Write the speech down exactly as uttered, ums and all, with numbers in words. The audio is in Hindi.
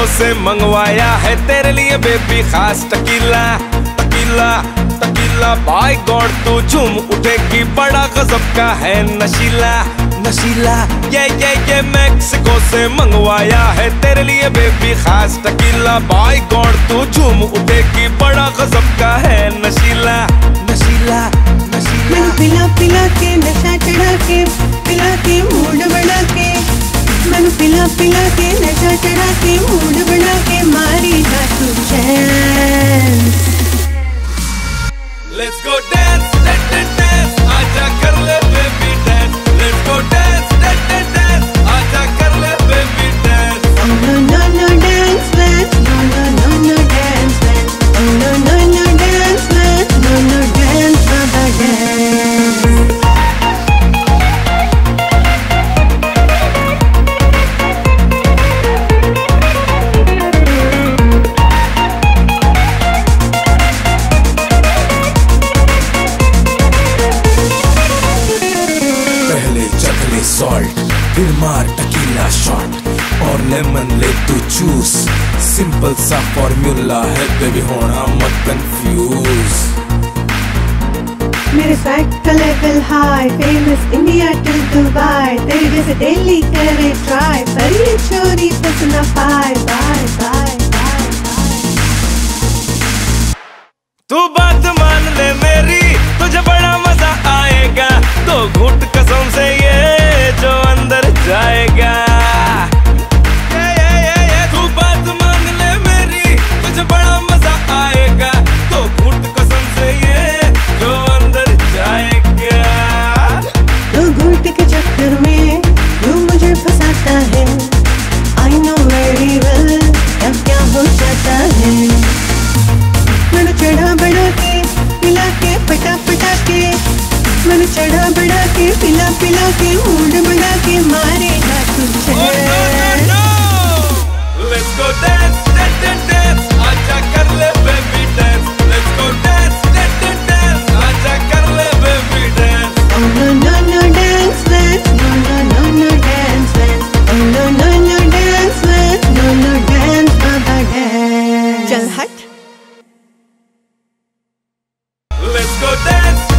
दोस्तों से मंगवाया है तेरे लिए बेबी खास tequila tequila tequila. By god तू झूम उठेगी, बड़ा गजब का है नशीला नशीला। ये ये ये मैक्सिको से मंगवाया है तेरे लिए बेबी खास टकीला। बाय गॉड तू झूम उठेगी, बड़ा गजब का है नशीला नशीला नशीला। मन पिला पिला के नशा चढ़ा के पिला के मूड बढ़ा के, मन पिला पिला के नशा चढ़ा के मूड बना के मारी ना तू चैन। Let's go dance dance dance dance, आजा कर ले baby dance. Let's go dance dance dance dance, आजा कर ले baby dance. No no no dance dance, no no no no dance dance, no no no dance dance, no no dance बाबा डांस। फिर मार टकीला शॉट और लेमन ले तू जूस। सिंपल सा फॉर्मूला है बेबी, होना मत कंफ्यूज। मेरे फैक्ट का level high, famous India till Dubai. तेरे जैसे दिल्ली करे ट्राई, पर ये छोरी पसंद ना पाए। Bye bye bye bye. तू बात मान ले मेरी, तुझे बड़ा मजा आएगा। दो घूंट कसम से ये जो अंदर जाएगा। ये ये ये ये तू बात मान ले मेरी, तुझे बड़ा मजा आएगा। तो घूंट कसम से ये जो अंदर जाएगा। तो घूंट के चक्कर में तू मुझे फंसाता है। I know very well अब क्या हो जाता है। मन चढ़ा बढ़ा के पिला के पटा पटा के, मन चढ़ा बढ़ा के पिला पिला के मूड बना के मारे ना तुझे। Let's go dance dance dance, आजा कर ले baby dance. Let's go dance dance dance, आजा कर ले baby dance. No no no dance dance, no no no no dance dance, no no no dance dance, no no dance बाबा डांस। चल हट। Let's go dance.